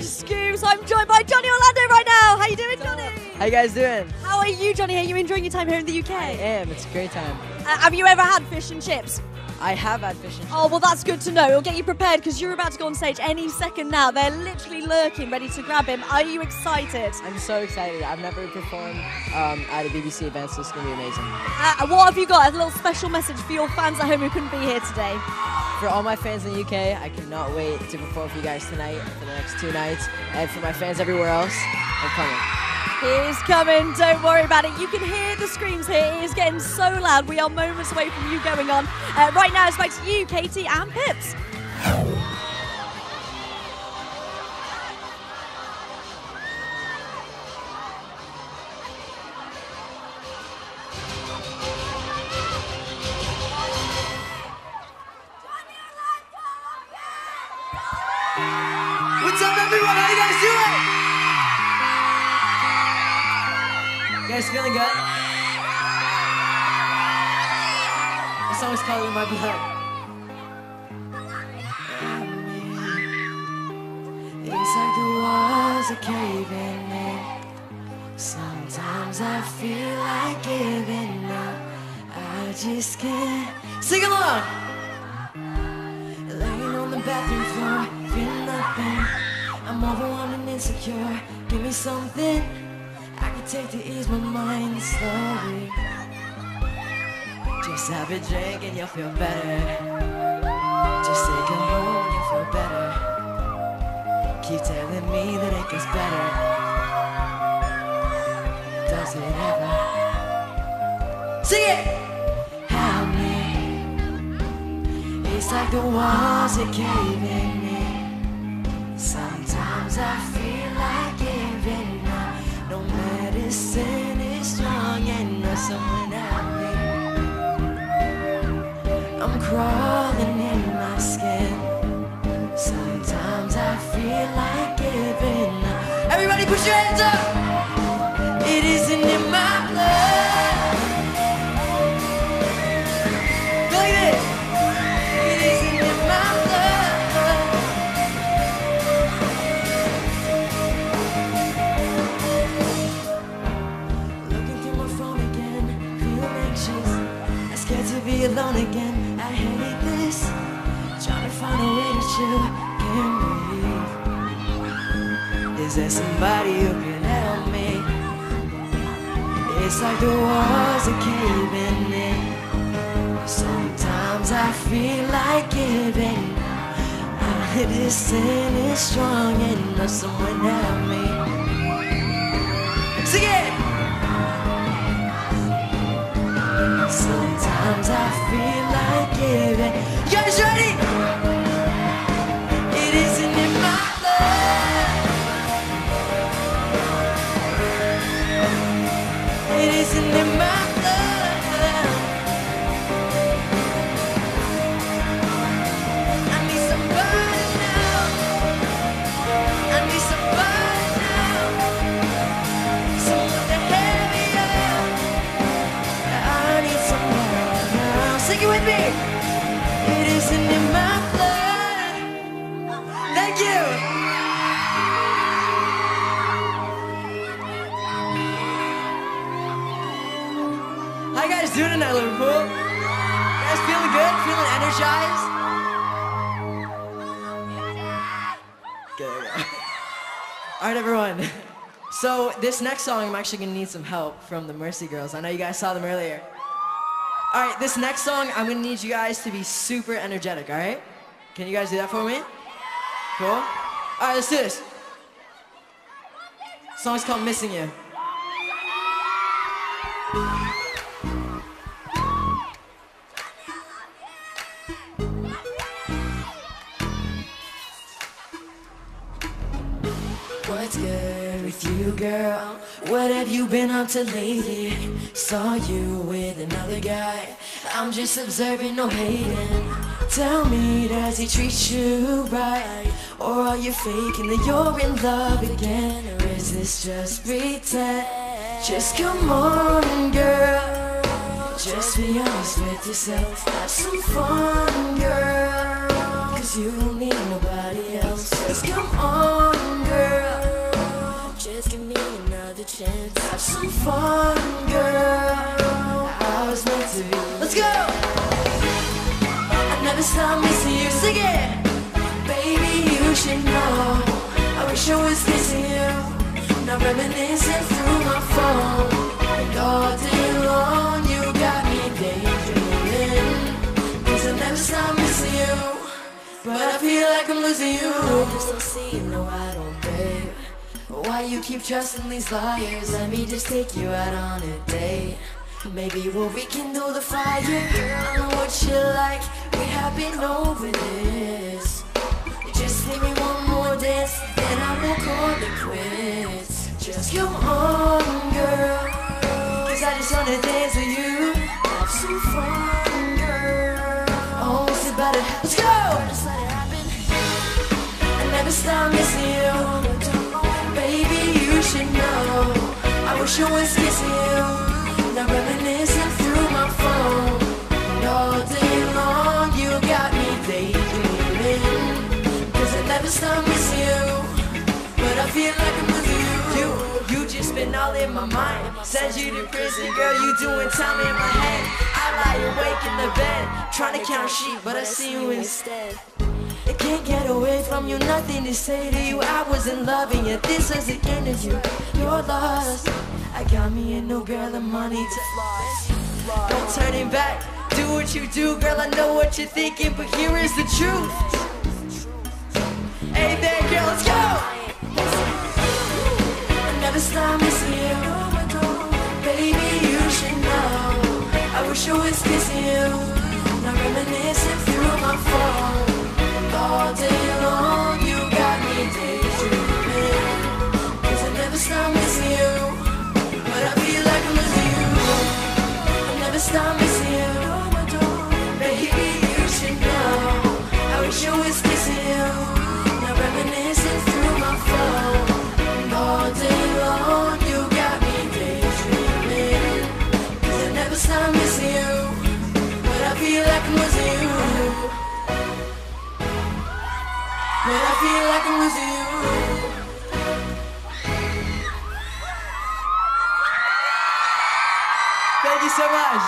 much, Scoobs. I'm joined by Johnny Orlando right now. How you doing, Johnny? How you guys doing? How are you, Johnny? Are you enjoying your time here in the UK? I am. It's a great time. Have you ever had fish and chips? I have had fish and chips. Oh, well, that's good to know. It'll get you prepared because you're about to go on stage any second now. They're literally lurking, ready to grab him. Are you excited? I'm so excited. I've never performed at a BBC event, so it's going to be amazing. What have you got? A little special message for your fans at home who couldn't be here today. For all my fans in the UK, I cannot wait to perform for you guys tonight and for the next 2 nights. And for my fans everywhere else, I'm coming. He's coming, don't worry about it. You can hear the screams here. It is getting so loud. We are moments away from you going on. Right now, it's back to you, Katie and Pips. What's up, everyone? How you guys doing? You guys feeling good? The song is called In My Blood. It's like the walls are caving in. Sometimes I feel like giving up. I just can't. Sing along! Laying on the bathroom floor, feeling nothing. I'm overwhelmed and insecure. Give me something I can take to ease my mind slowly. Just have a drink and you'll feel better. Just take a home and you'll feel better. Keep telling me that it gets better. Does it ever? Sing it! Help me. It's like the walls are caving in. Sometimes I feel like giving. No medicine is strong enough, someone help me. I'm crawling in my skin. Sometimes I feel like giving up. Everybody put your hands up! It isn't in my blood. Go like this! It isn't in my blood. Alone again, I hate this. Trying to find a way to chill, can't breathe. Is there somebody who can help me? It's like the walls are caving in. Sometimes I feel like giving. This sin is strong enough, someone help me. Sing it! Sometimes I feel like giving. You guys ready? It isn't in my blood. It isn't in my blood. I need somebody now. I need somebody now. Someone to help me out. Sing it with me. It isn't in my blood. Thank you. How you guys doing tonight, Liverpool? You guys feeling good? Feeling energized? Good. All right, everyone. So this next song, I'm actually gonna need some help from the Mercy Girls. I know you guys saw them earlier. All right, this next song, I'm gonna need you guys to be super energetic, all right? Can you guys do that for me? Cool. All right, let's do this. The song's called Missing You. What's good with you, girl? What have you been up to lately? Saw you with another guy. I'm just observing, no hating. Tell me, does he treat you right? Or are you faking that you're in love again? Or is this just pretend? Just come on, girl. Just be honest with yourself. Have some fun, girl. Cause you don't need nobody else. Just come on, girl. fun girl I was meant to be. Let's go! I never stop missing you, sing it. Baby, you should know I wish I was kissing you, now reminiscing through my phone. And all day long you got me daydreaming, 'cause I never stop missing you, but I feel like I'm losing you. I just don't see you, no I don't, babe. Why you keep trusting these liars? Let me just take you out on a date. Maybe we'll rekindle the fire. Girl, I know what you like, we have been over this. Just leave me one more dance, then I will call it quits. Just go on, girl, 'cause I just wanna dance with you. Have some fun, girl. Oh, it's about to happen. Let's go! Just let it happen. I never stop missing you. Baby, you should know I wish I was kissing you, now reminiscing through my phone. And all day long you got me daydreaming, 'cause I never stop missing you, but I feel like I'm losing you. You just been all in my mind. Send you to prison, girl, you doing time in my head. I lie awake in the bed, trying to count sheep, but I see you instead. I can't get away from you, nothing to say to you. I wasn't loving you, this was the end of you. You're lost, I got me and no girl and money to floss. No turning back, do what you do. Girl, I know what you're thinking, but here is the truth. Hey there, girl, let's go! I never stop missing you. Baby, you should know I wish I was kissing you, now reminiscing through my phone. All day long you got me daydreaming, 'cause I never stop missing you, but I feel like I'm losing you. I never stop missing you, baby, you should know I wish I was kissing you, now reminiscing through my phone. All day long you got me daydreaming, 'cause I never stop missing you, but I feel like I'm losing you. But I feel like I'm losing you. Thank you so much.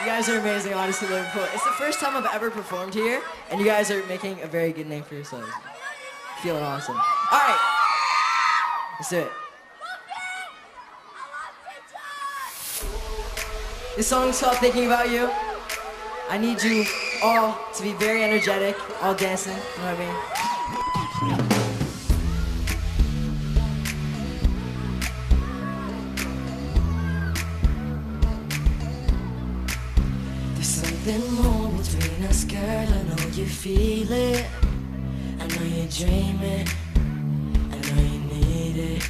You guys are amazing, honestly, Liverpool. It's the first time I've ever performed here, and you guys are making a very good name for yourselves. Feeling awesome. All right, let's do it. This song is called Thinking About You. I need you all to be very energetic, all dancing, you know what I mean? There's something more between us, girl, I know you feel it. I know you dream it, I know you need it.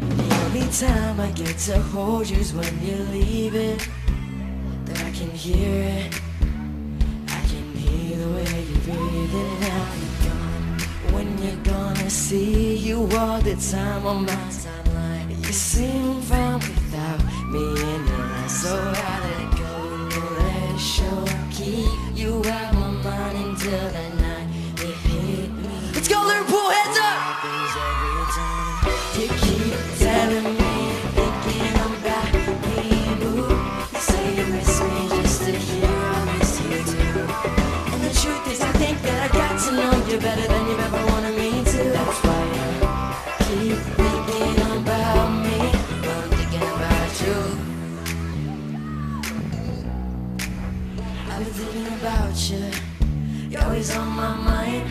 The only time I get to hold you is when you leave it, that I can hear it. The way you breathe it out, you're gone. When you're gonna see you all the time on my timeline. You seem fine without me in your eyes. So I let it go, no let it show. Keep you out my mind until that night you hit me. Let's go, Liverpool, hands up! You keep telling me, thinking about me, boo. You say you miss me just to hear I miss you too. Truth is, I think that I got to know you better than you've ever wanted me to. That's why I keep thinking about me. I'm thinking about you. I've been thinking about you. You're always on my mind.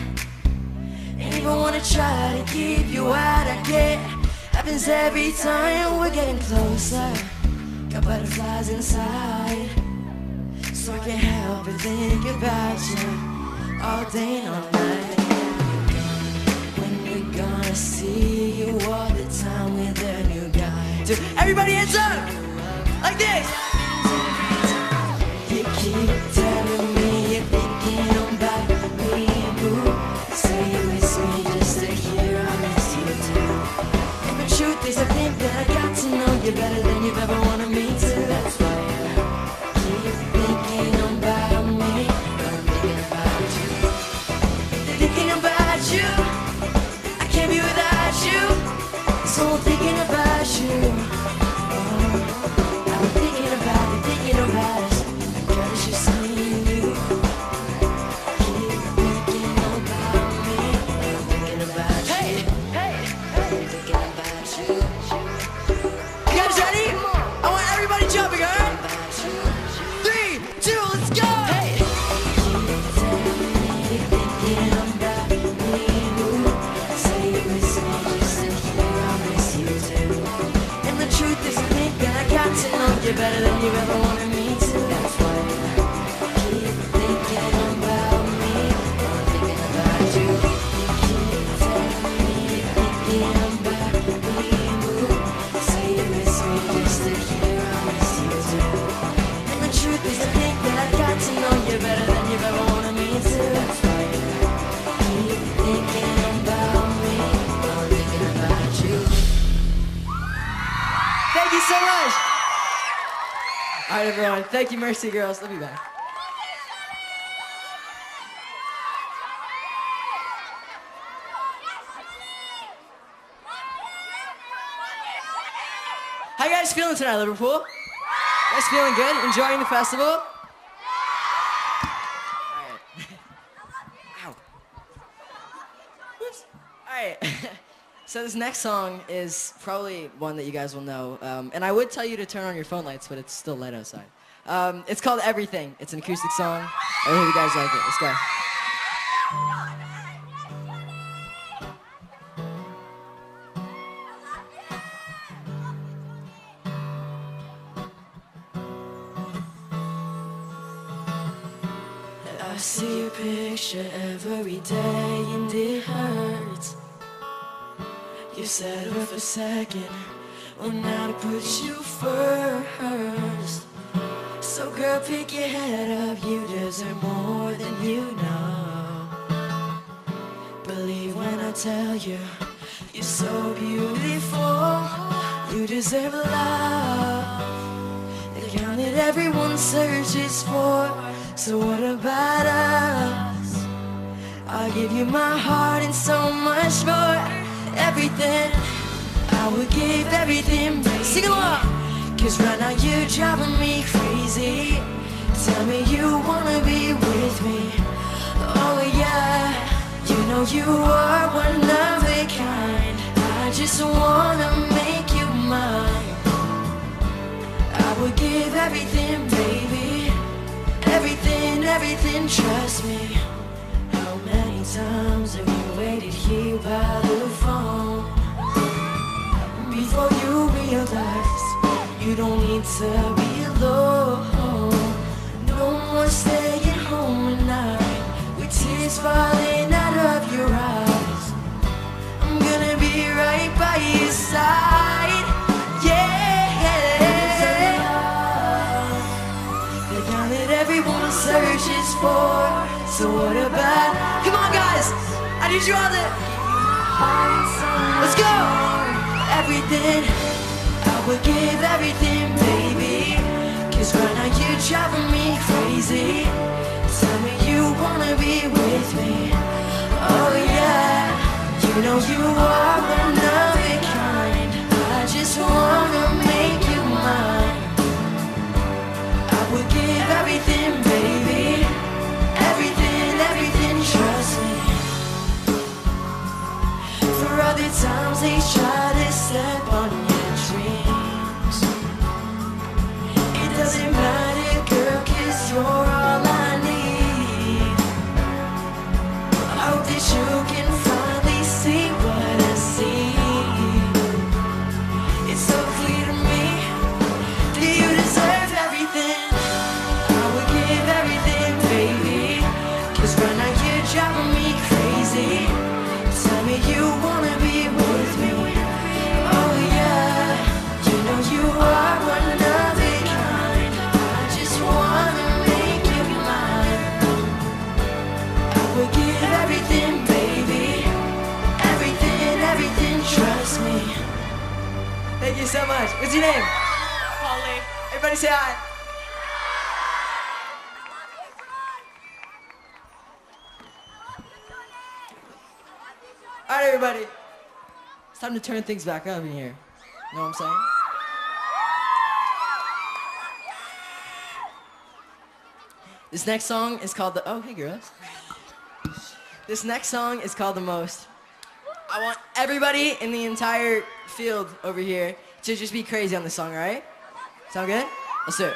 Ain't even wanna try to keep you out. I get happens every time we're getting closer. Got butterflies inside. So I can't help but think about you all day and all night. When you're gonna see you all the time with a new guy. Dude, everybody hands up! Like this! You keep telling me you're thinking about me, boo. Say you miss me just to hear I miss you too. And the truth is I think that I got to know you better than you've ever wanted me to. That's why I'm thinking about you. All right, everyone. Thank you, Mercy Girls. Love you back. How you guys feeling tonight, Liverpool? You guys feeling good? Enjoying the festival? So this next song is probably one that you guys will know, and I would tell you to turn on your phone lights, but it's still light outside. It's called Everything. It's an acoustic song. I hope you guys like it. Let's go. I see your picture every day and it hurts. You settle for second, well now to put you first. So girl, pick your head up, you deserve more than you know. Believe when I tell you, you're so beautiful. You deserve love, the kind that everyone searches for. So what about us? I'll give you my heart and so much more. Everything, I would give everything, baby. Sing along. Cause right now you're driving me crazy. Tell me you wanna be with me. Oh yeah, you know you are one of a kind. I just wanna make you mine. I would give everything, baby. Everything, everything, trust me. How many times have you waited here by the phone before you realize you don't need to be alone? No more staying home at night with tears falling out of your eyes. I'm gonna be right by your side. Yeah, the kind that everyone searches for. So what about, come on guys, I need you all to, let's go. Everything, I would give everything, baby. Cause right now you're driving me crazy. Tell me you wanna be with me. Oh yeah, you know you are one of a kind. I just wanna make you mine. I would give everything, baby. Trust me. For other times they try to step on your dreams. It doesn't matter, girl, cause you're all I need. I hope that you can finally see what I see. It's so clear to me that you deserve everything. I would give everything, baby. Cause right now driving me crazy. Tell me you wanna be with me. Oh yeah, you know you are one of a kind. I just wanna make you mine. I would give everything, baby. Everything, everything, trust me. Thank you so much. What's your name? Holly. Everybody say hi. All right, everybody. It's time to turn things back up in here. You know what I'm saying? This next song is called the... Oh, hey, girls. This next song is called The Most. I want everybody in the entire field over here to just be crazy on this song, all right? Sound good? Let's do it.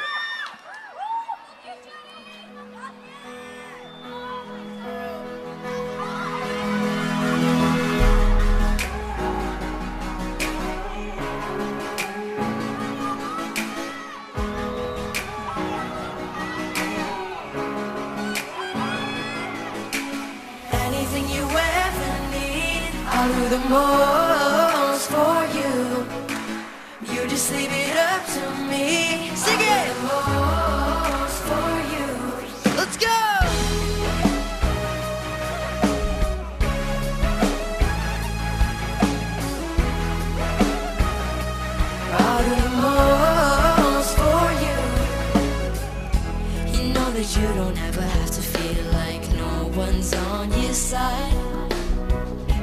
I'll do the most for you.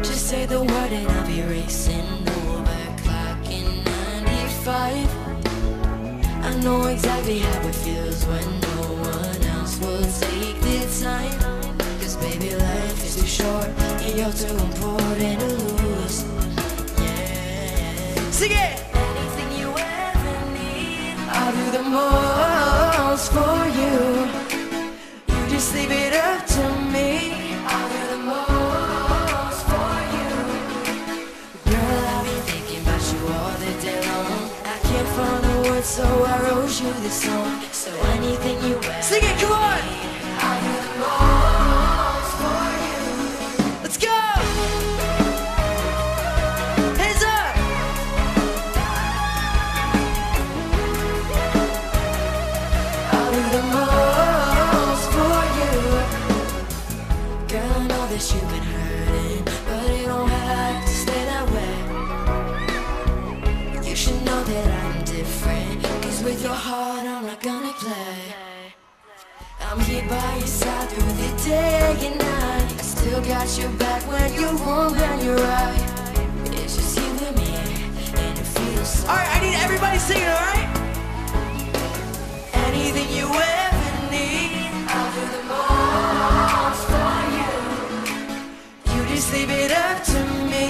Just say the word and I'll be racing over clock in 95. I know exactly how it feels when no one else will take the time. Cause baby, life is too short and you're too important to lose. Yeah. Sing it! Anything you ever need, I'll do the most for you. You just leave it up to me. I'll do the most for you. Girl, I've been thinking about you all the day long. I can't find the words, so I wrote you this song. So anything you ever sing it, come on! I'll do the most for you. Let's go! Hands up! I'll do the most for you. Girl, I know that you've been hurting, but it don't have to stay that way. You should know that I'm different, cause with your heart I'm not gonna play. I'm here by your side through the day and night. I still got your back when you're wrong and you're right. It's just you and me, and it feels so. Alright, I need everybody singing, alright? Anything you ever need, I'll do the most for you. You just leave it up to me.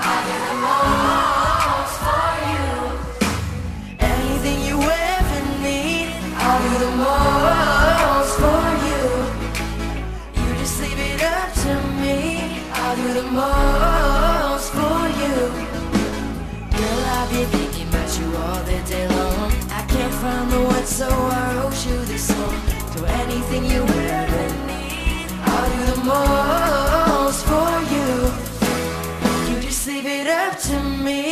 I'll do the most for you. Anything you ever need, I'll do the most for you. You just leave it up to me. I'll do the most for you. Girl, I've been thinking about you all the day long. I can't find the words, so I wrote you this song. Do anything you ever need, I'll do the most for you. You just leave it up to me.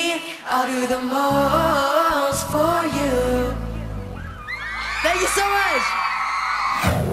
I'll do the most for you. Thank you so much!